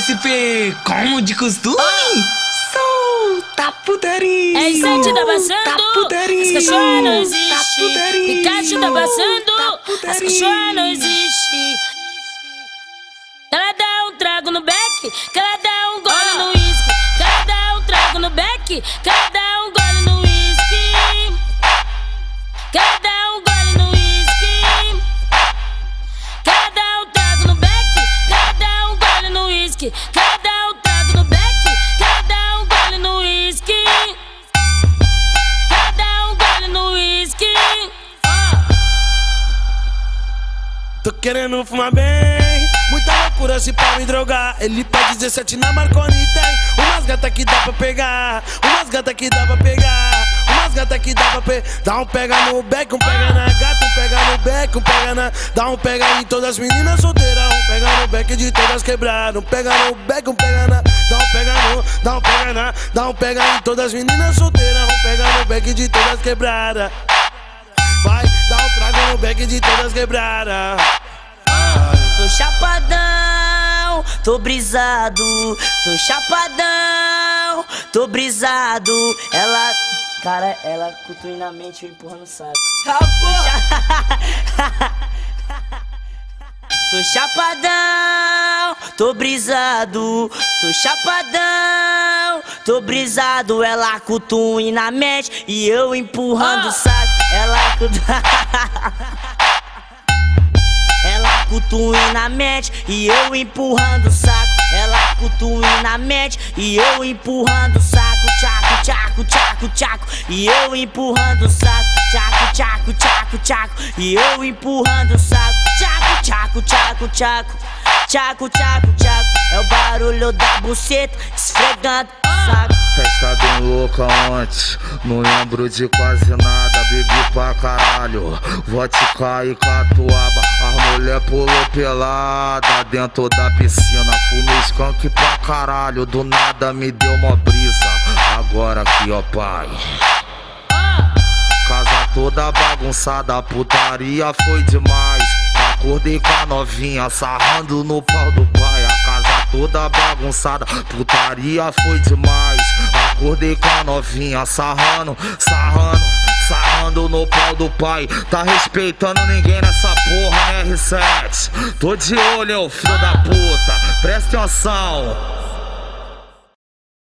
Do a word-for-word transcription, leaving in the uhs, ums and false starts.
S P, como de costume, solta putaria. É Isete tá passando, as cachorras não existem. Pikachu tá passando, as cachorras não existem. Que ela dá um trago no beck, que ela dá um gole no uísque. Que ela dá um trago no beck, que ela dá um gole no uísque. Que ela dá um gole no uísque. Que ela dá um trago no beck, que ela dá um gole no uísque. Que ela dá um trago no beck, que ela dá um gole no uísque. Que ela dá um gole no uísque. Tô querendo fumar bem, muita loucura se pra me drogar. Ele pede dezessete na Marconi, tem umas gata que dá pra pegar, umas gata que dá pra pegar, umas gata que dá pra pegar. Dá um pega no beck, um pega na gata, um pega no beck, um pega na... Dá um pega em todas as meninas solteiras, um pega no beck de todas quebradas. Um pega no beck, um pega na... Dá um pega no... Dá um pega na... Dá um pega em todas as meninas solteiras, um pega no beck de todas quebradas. Vai, dá um trago no beck de todas quebradas. Tô chapadão, tô brisado, tô chapadão, tô brisado. Ela, cara, ela cutuí na mente e empurra no saco. Ah, porra. Tô chapadão, tô brisado, tô chapadão, tô brisado. Ela cutuí na mente e eu empurrando o saco. Ela cutuí... Ela cutuí na mente e eu empurrando o saco. Ela cutuí na mente e eu empurrando o saco. Tchaco, tchaco, tchaco, tchaco. E eu empurrando o saco. Tchaco, tchaco, tchaco, tchaco. E eu empurrando o saco. Tchaco, tchaco, tchaco, tchaco. Tchaco, tchaco, tchaco. É o barulho da buceta esfregando o saco. Festa bem louca antes, não lembro de quase nada. Bebi pra caralho, vodka e catuaba. As mulher pulou pelada dentro da piscina. Fumei skunk pra caralho, do nada me deu uma brisa. Agora aqui ó pai, casa toda bagunçada, putaria foi demais. Acordei com a novinha, sarrando no pau do pai. A casa toda bagunçada, putaria foi demais. Acordei com a novinha, sarrando, sarrando, sarrando no pau do pai. Tá respeitando ninguém nessa porra, né, R sete? Tô de olho, filho da puta, presta atenção.